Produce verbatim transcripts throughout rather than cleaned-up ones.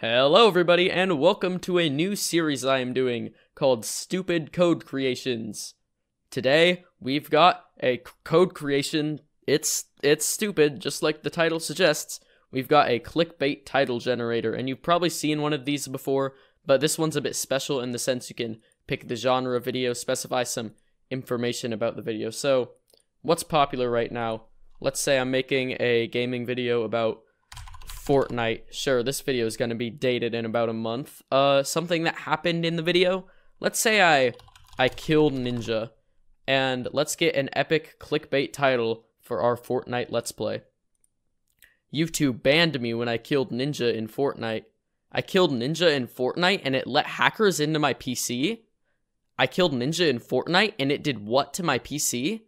Hello everybody, and welcome to a new series I am doing called Stupid Code Creations. Today, we've got a code creation. It's it's stupid, just like the title suggests. We've got a clickbait title generator, and you've probably seen one of these before, but this one's a bit special in the sense you can pick the genre of video, specify some information about the video. So, what's popular right now? Let's say I'm making a gaming video about Fortnite. Sure, this video is going to be dated in about a month. Uh, something that happened in the video. Let's say I I killed Ninja, and let's get an epic clickbait title for our Fortnite Let's Play. YouTube banned me when I killed Ninja in Fortnite. I killed Ninja in Fortnite, and it let hackers into my P C. I killed Ninja in Fortnite, and it did what to my P C?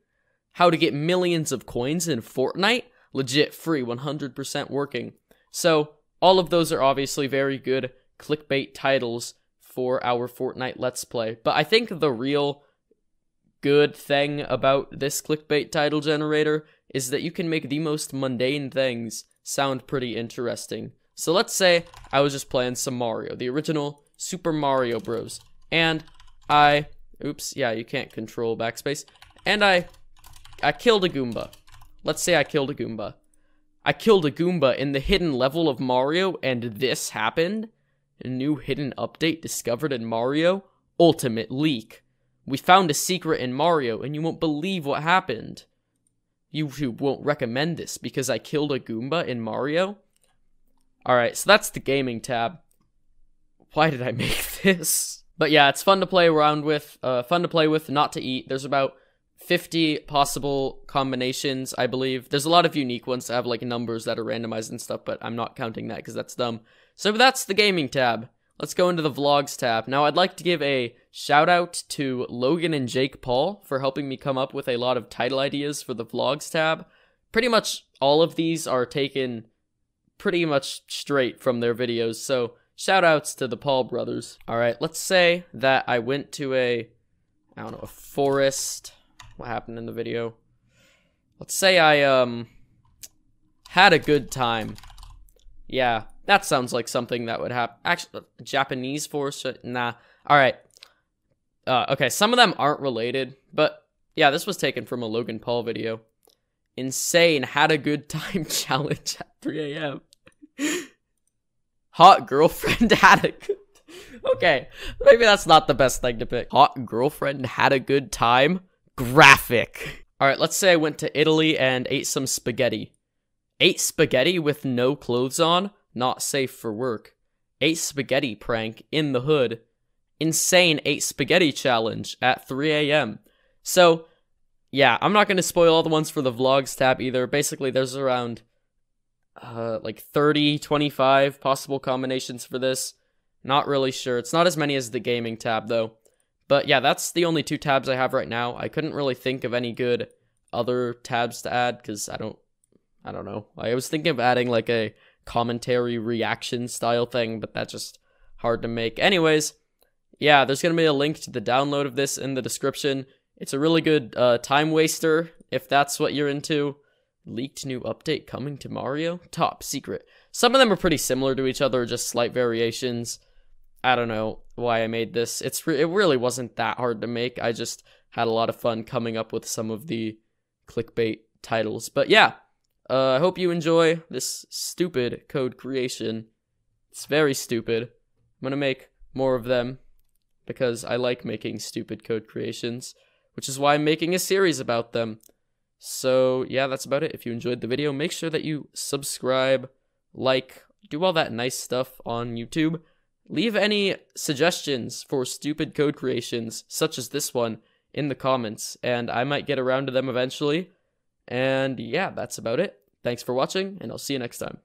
How to get millions of coins in Fortnite? Legit free, one hundred percent working. So, all of those are obviously very good clickbait titles for our Fortnite Let's Play. But I think the real good thing about this clickbait title generator is that you can make the most mundane things sound pretty interesting. So let's say I was just playing some Mario, the original Super Mario Bros. And I, oops, yeah, you can't control backspace. And I, I killed a Goomba. Let's say I killed a Goomba. I killed a Goomba in the hidden level of Mario, and this happened. A new hidden update discovered in Mario. Ultimate leak. We found a secret in Mario, and you won't believe what happened. YouTube won't recommend this because I killed a Goomba in Mario. Alright, so that's the gaming tab. Why did I make this? But yeah, it's fun to play around with. Uh, fun to play with, not to eat. There's about fifty possible combinations, I believe. There's a lot of unique ones that have like numbers that are randomized and stuff, but I'm not counting that because that's dumb. So that's the gaming tab. Let's go into the vlogs tab. Now I'd like to give a shout out to Logan and Jake Paul for helping me come up with a lot of title ideas for the vlogs tab. Pretty much all of these are taken pretty much straight from their videos, so shout outs to the Paul brothers. Alright, let's say that I went to a, I don't know, a forest. What happened in the video? Let's say I um had a good time. Yeah, that sounds like something that would happen. Actually, Japanese forest? Nah. All right. Uh, okay, some of them aren't related, but yeah, this was taken from a Logan Paul video. Insane had a good time challenge at three A M Hot girlfriend had a good. Okay, maybe that's not the best thing to pick. Hot girlfriend had a good time. Graphic. Alright, let's say I went to Italy and ate some spaghetti. Ate spaghetti with no clothes on? Not safe for work. Ate spaghetti prank in the hood. Insane ate spaghetti challenge at three A M So, yeah, I'm not going to spoil all the ones for the vlogs tab either. Basically, there's around uh, like thirty, twenty-five possible combinations for this. Not really sure. It's not as many as the gaming tab, though. But yeah, that's the only two tabs I have right now. I couldn't really think of any good other tabs to add because I don't, I don't know. I was thinking of adding like a commentary reaction style thing, but that's just hard to make. Anyways, yeah, there's going to be a link to the download of this in the description. It's a really good uh, time waster if that's what you're into. Leaked new update coming to Mario? Top secret. Some of them are pretty similar to each other, just slight variations. I don't know why I made this. It's re it really wasn't that hard to make. I just had a lot of fun coming up with some of the clickbait titles. But yeah, uh, I hope you enjoy this stupid code creation. It's very stupid. I'm going to make more of them because I like making stupid code creations, which is why I'm making a series about them. So yeah, that's about it. If you enjoyed the video, make sure that you subscribe, like, do all that nice stuff on YouTube. Leave any suggestions for stupid code creations, such as this one, in the comments, and I might get around to them eventually. And yeah, that's about it. Thanks for watching, and I'll see you next time.